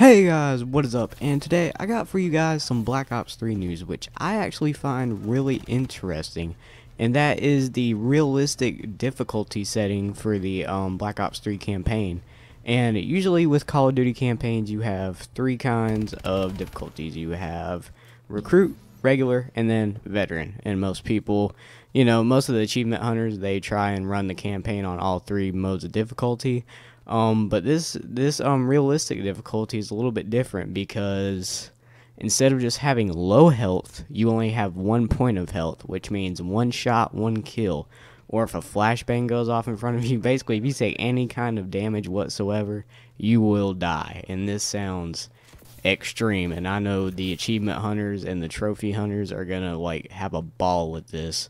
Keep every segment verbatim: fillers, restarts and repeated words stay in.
Hey guys, what is up? And today I got for you guys some Black Ops three news, which I actually find really interesting, and that is the realistic difficulty setting for the um, Black Ops three campaign. And usually with Call of Duty campaigns, you have three kinds of difficulties. You have recruit, regular, and then veteran. And most people, you know, most of the achievement hunters, they try and run the campaign on all three modes of difficulty. Um, but this this um realistic difficulty is a little bit different, because instead of just having low health, you only have one point of health, which means one shot, one kill. Or if a flashbang goes off in front of you, basically if you take any kind of damage whatsoever, you will die. And this sounds extreme, and I know the achievement hunters and the trophy hunters are gonna like have a ball with this.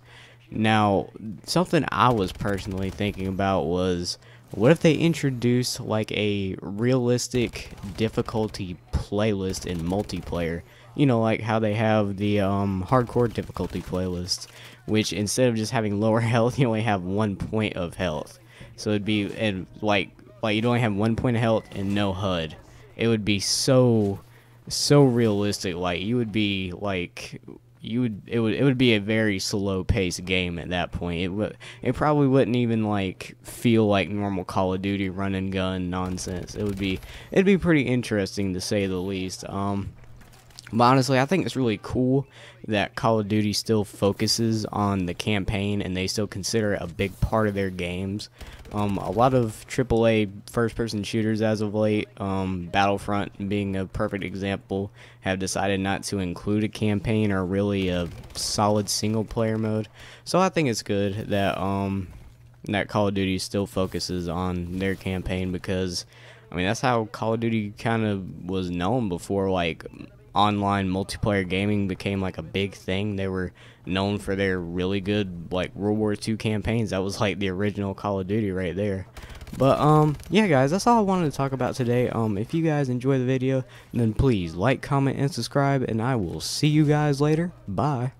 Now, something I was personally thinking about was, what if they introduce like a realistic difficulty playlist in multiplayer? You know, like how they have the um, hardcore difficulty playlists, which instead of just having lower health, you only have one point of health. So it'd be and like like you'd only have one point of health and no H U D. It would be so so realistic. Like you would be like. You would it would it would be a very slow paced game at that point. It would it probably wouldn't even like feel like normal Call of Duty run and gun nonsense. It would be it'd be pretty interesting, to say the least. Um, but honestly, I think it's really cool that Call of Duty still focuses on the campaign and they still consider it a big part of their games. Um, a lot of triple A first-person shooters as of late, um, Battlefront being a perfect example, have decided not to include a campaign or really a solid single-player mode. So I think it's good that um, that Call of Duty still focuses on their campaign, because I mean that's how Call of Duty kind of was known before, like. Online multiplayer gaming became like a big thing. They were known for their really good like World War Two campaigns. That was like the original Call of Duty right there. But um yeah guys, that's all I wanted to talk about today. Um if you guys enjoy the video, then please like, comment, and subscribe, and I will see you guys later. Bye.